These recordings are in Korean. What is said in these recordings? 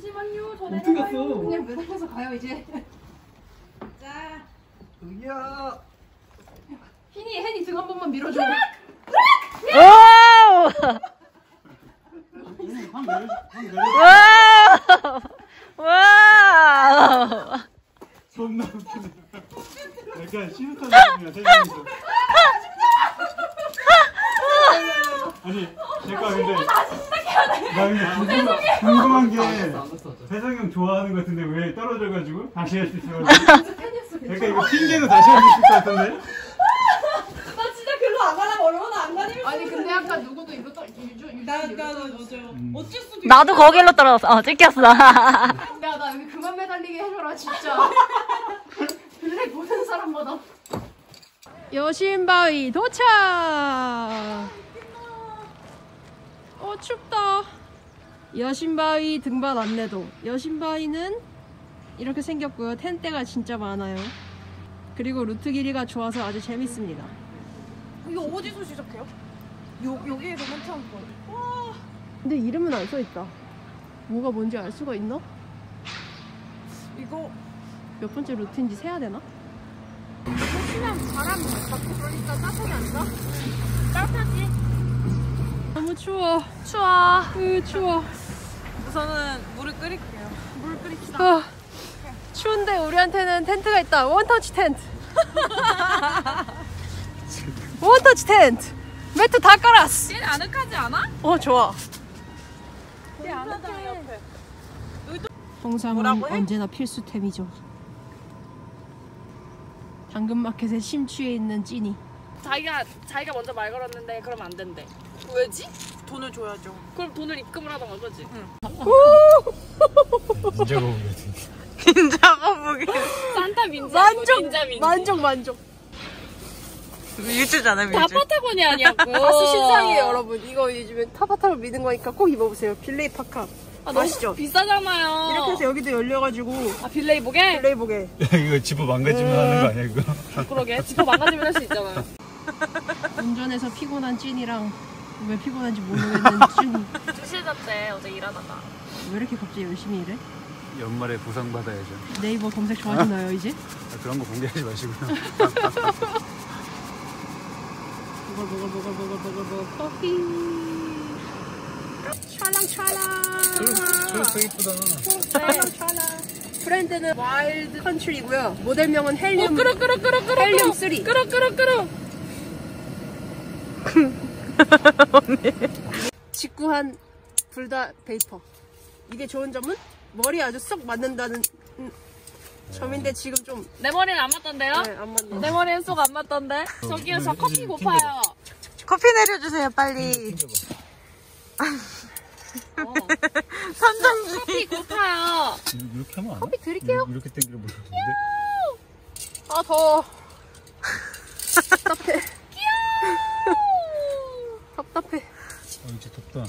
잠시만요. 저 내려가요. 그냥 매달려서 가요 이제. 자. 여기야. 혜니 등 한 번만 밀어줘. 와우. 존나 웃기네. 약간 시루탄 느낌이야 세상에서. 아니 제가 근데 나 근데 궁금한 게 세상이 형 좋아하는 것 같은데 왜 떨어져가지고 다시 할 수 있어가지고. 그러니까 이거 핑계로 다시 할 수 있을 것 같은데. 나 진짜 글로 안 가려고 얼마나 안 다니면. 아니 근데 아까 누구도 이거 떨 나도 어쩔 수도. 나도 거길로 떨어졌어. 어 찍혔어. 나 여기 그만 매달리게 해줘라 진짜. 근데 보는 사람마다. 여심바위 도착. 어 춥다. 여심바위 등반 안내도. 여심바위는 이렇게 생겼고요. 텐트가 진짜 많아요. 그리고 루트 길이가 좋아서 아주 재밌습니다. 이거 어디서 시작해요? 여기에서 괜찮은 거. 와. 근데 이름은 안 써있다. 뭐가 뭔지 알 수가 있나? 이거 몇 번째 루트인지 세야 되나? 혹시나 바람 잡고 그러니까 따뜻하지 않나? 따뜻하지? 너무 추워. 추워. 추워. 우선은 물을 끓일게요. 물 끓입시다. 추운데 우리한테는 텐트가 있다. 원터치 텐트. 원터치 텐트. 매트 다 깔았어. 쟤는 아늑하지 않아? 어 좋아. 쟤 아늑해. 옆에. 홍삼은 언제나 필수템이죠. 당근마켓에 심취해 있는 찐이. 자기가 먼저 말 걸었는데 그러면 안 된대. 왜지? 돈을 줘야죠. 그럼 돈을 입금을 하던가 그지? 응. 민자 거북이. 민자 거북이. 산타 민자. 만족. 유주잖아 민주. 다 파타고니 아니었고. 신상이에요 여러분. 이거 요즘에 타파타로 미는 거니까 꼭 입어보세요. 빌레이 파카. 아, 맛있죠? 비싸잖아요. 이렇게 해서 여기도 열려가지고. 아 빌레이복에? 빌레이복에. 이거 지퍼 망가지면 하는 거 아니야 이거? 그러게 지퍼 망가지면 할 수 있잖아요. 운전해서 피곤한 찐이랑 왜 피곤한지 모르겠는 찐이. 2시에 잤대 어제 일하다가. 왜 이렇게 갑자기 열심히 일해? 연말에 보상받아야죠. 네이버 검색 좋아하시나요 이제? 아, 그런 거 공개하지 마시고요. 버거. 찰랑찰랑. 저 이쁘다. 브랜드는 와일드 컨트리고요. 모델명은 헬륨. 헬륨 3. 끄러끄러끄러. 직구한 둘 다 베이퍼. 이게 좋은 점은 머리 아주 쏙 맞는다는 점인데 지금 좀 내 머리는 안 맞던데요? 네, 안 맞네. 내 머리는 쏙 안 맞던데. 저기요 저 커피 못 파요. 커피 내려주세요 빨리. 선장님 커피 고파요. 이렇게 하면 안 돼? 커피 드릴게요. 이렇게 당기려 모르겠는데. 아 더워. 답답해. 답답해. 아 진짜 덥다.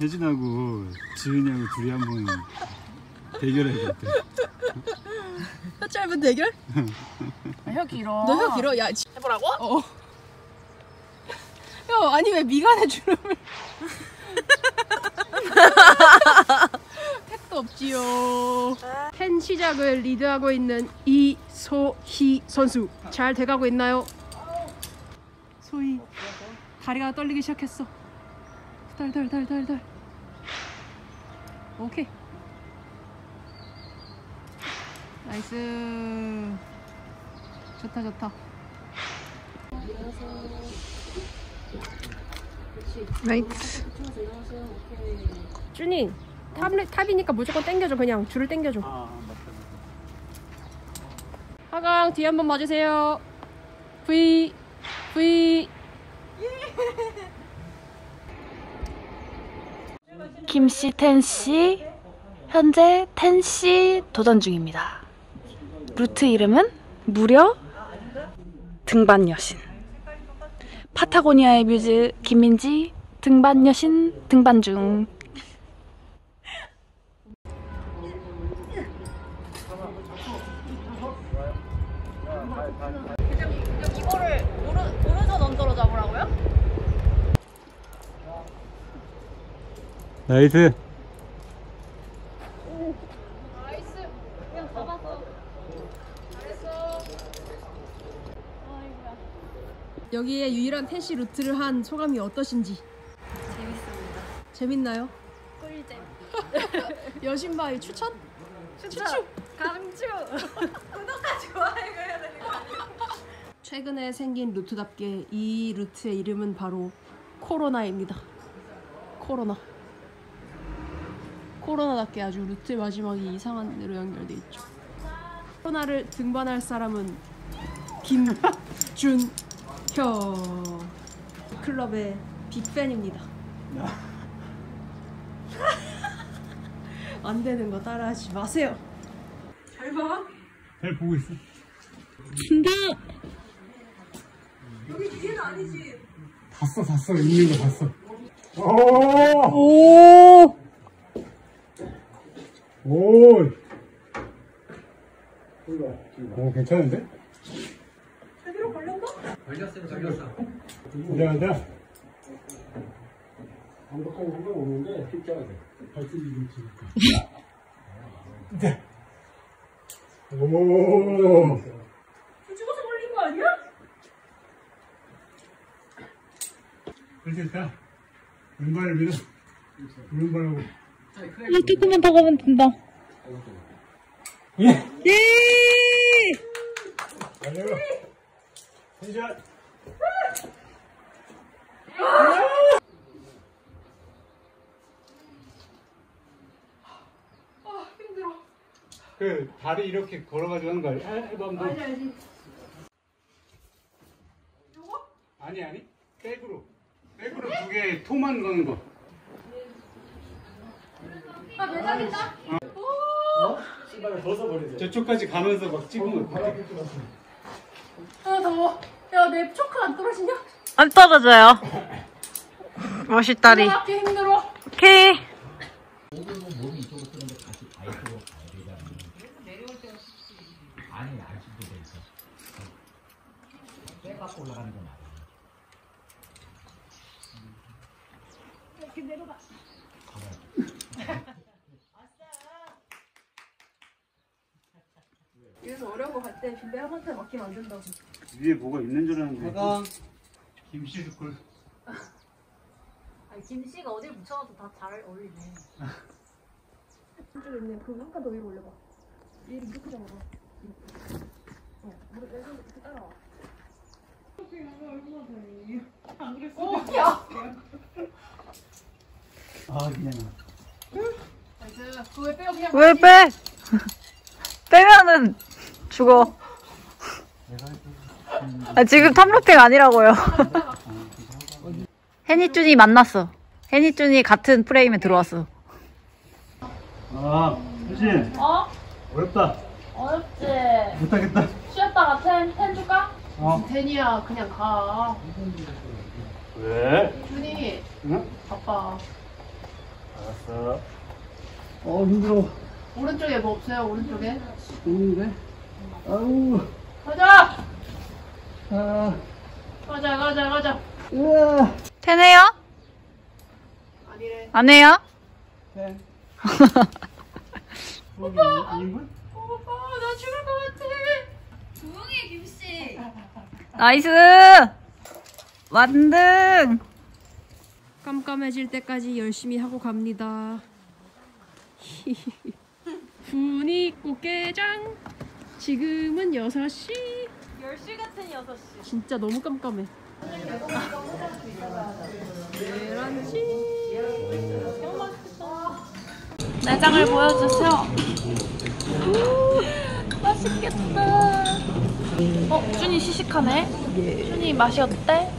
혜진하고 지은이하고 둘이 한번 대결해야 돼. 혀 짧은 대결? 혀 길어. 너 혀 길어? 야 해보라고? 어. 야 아니 왜 미간에 주름을? 택도 없지요. 텐 시작을 리드하고 있는 이소희 선수 잘 돼가고 있나요? 소희 다리가 떨리기 시작했어. 덜덜덜덜덜. 오케이 나이스. 좋다 좋다. 나이스. 준이 탑이니까 무조건 당겨줘. 그냥 줄을 당겨줘. 하강 뒤에 한번 봐주세요. V. 김씨 텐씨 현재 텐씨 도전 중입니다. 루트 이름은 무려 등반 여신. 파타고니아의 뮤즈 김민지 등반 여신 등반 중. 이거를 오른손 언더로 잡으라고요? 나이스. 여기에 유일한 텐시 루트를 한 소감이 어떠신지? 재밌습니다. 재밌나요? 꿀잼. 여심바위 추천? 추천! 강추! 구독과 좋아요 해야 되는 거 아니에요? 최근에 생긴 루트답게 이 루트의 이름은 바로 코로나입니다. 코로나. 코로나답게 아주 루트의 마지막이 이상한 데로 연결돼 있죠. 코로나를 등반할 사람은 김준혁 클럽의 빅팬입니다. 안 되는 거 따라하지 마세요. 잘 봐. 잘 보고 있어. 준비. 여기 뒤에는 아니지. 봤어. 있는 거 봤어. 오, 괜찮은데? 제대로 걸렸나? 걸렸어. 앉아. 완벽하게 한번 오는데 힘 껴야 돼. 발톱이 좀 길까. 네. 오. 죽어서 걸린 거 아니야? 됐다. 왼발을 밀어. 오른발하고. 조금만 더 가면 된다. 예! 안녕! 텐션! 아, 힘들어. 그, 다리 이렇게 걸어가지고 하는 거 아니야? 아니. 요거? 아니. 백으로 두 개 토만 거는 거. 아, 매달린다? 저쪽까지 가면서 막 찍으면 어떡해. 아, 더워. 야, 내 초크 안 떨어지냐? 안 떨어져요. 멋있다리. 힘들어. 오케이. 몸이 이쪽으로 뜨는데 다시 바이크로 가야 되잖아. 그래서 내려올 때가 쉽지. 아니, 아직도 돼 있어. 빼갖고 올라가는 건 아니야. 이렇게 내려가. 그래서 어려운 갈때 빈대 한번에 맞게 만든다고. 위에 뭐가 있는 줄 아는데. 가강 김씨 줄걸. 아니 김씨가 어딜 묻혀놔도 다 잘 어울리네. 이쪽에 있네. 그럼 한칸 더 위로 올려봐. 얘를 이렇게 잡아봐. 무릎 내손 이렇게 따라와. 이렇게 나가 얼마나 되니? 안 그랬어? 오! 야! 아 그냥. 왜 빼요 그냥? 왜 빼? 빼면은. 죽어. 아, 지금 탑로팅 아니라고요. 해니준이 만났어. 해니준이 같은 프레임에 들어왔어. 아, 수진. 어? 어렵다. 어렵지. 못하겠다. 쉬었다가 텐 줄까? 텐이야, 그냥 가. 왜? 준이. 응? 바빠. 알았어. 힘들어. 오른쪽에 뭐 없어요? 오른쪽에? 오른쪽에? 아우. 가자! 가자. 우와. 되네요? 아니래. 안 해요? 네. 오빠! 오빠, 나 죽을 것 같아. 조용히 해, 김씨. 나이스! 완등! 깜깜해질 때까지 열심히 하고 갑니다. 훈이꽃게장. 지금은 6시 10시 같은 6시. 진짜 너무 깜깜해. 11시. 내장을 보여주세요. 오, 맛있겠다. 준이 시식하네. 준이 맛이 어때?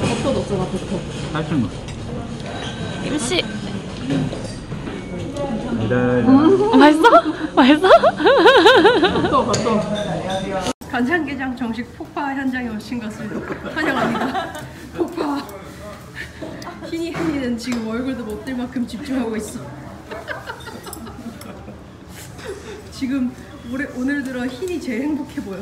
버터도 없어. 버터 살짝만. 김씨. 맛있어? 맛있어? 갔어. 간장게장 정식 폭파 현장에 오신 것을 환영합니다. 폭파. 희니는 지금 얼굴도 못 들 만큼 집중하고 있어. 지금 오늘 들어 희니 제일 행복해 보여.